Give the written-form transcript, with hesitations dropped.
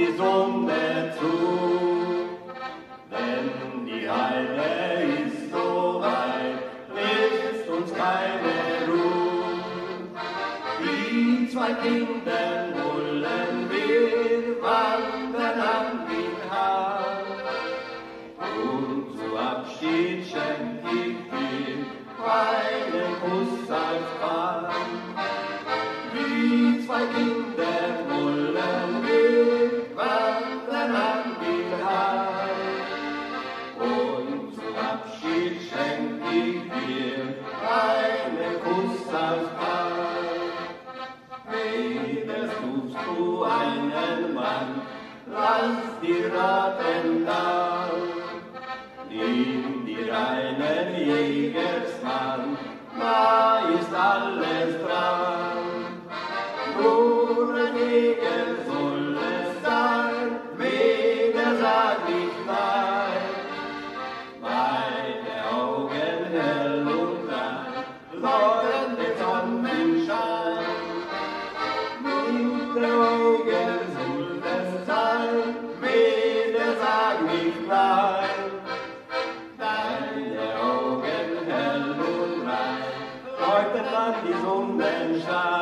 die Sonne zu, denn die Heide ist so weit, lässt uns keine Ruhe. Wie zwei Kinder wollen wir wandern an den Hang, und zu Abschied schenk ich dir einen Kuss als Paar. Wie zwei Kinder wollen wir wandern an den Hain, und zum Abschied schenk ich dir einen Kuss als Paar. Weder suchst du einen Mann, lass dir raten nach, nimm dir einen Jägersmann, da ist alles dran. Nur ein Jäger soll es sein, weder sag ich nein. Meine Augen hell und rein, leuchten den Sonnenschein. Unsere Augen soll es sein, weder sag ich nein. Deine Augen hell und rein, leuchten an die Sonnenschein.